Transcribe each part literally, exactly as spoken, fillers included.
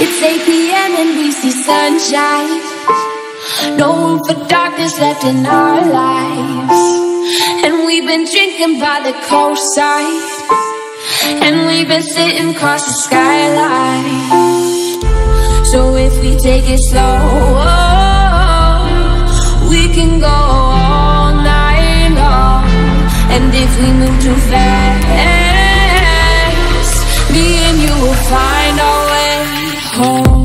It's eight p m and we see sunshine. No room for darkness left in our lives. And we've been drinking by the coastside, and we've been sitting across the skyline. So if we take it slow, we can go all night long. And if we move too fast, me and you will find our way home.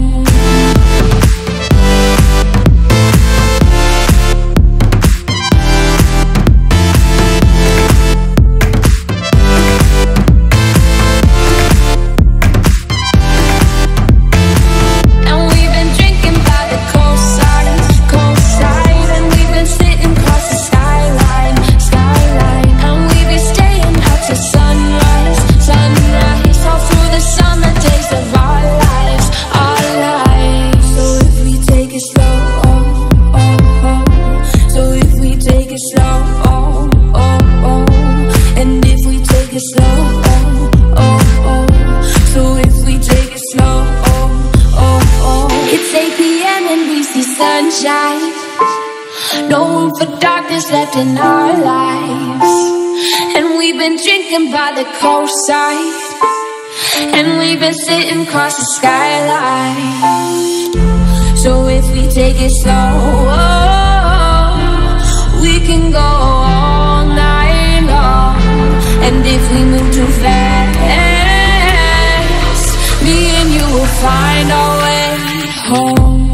Left in our lives, and we've been drinking by the coastside, and we've been sitting across the skyline. So if we take it slow, we can go all night long. And if we move too fast, me and you will find our way home.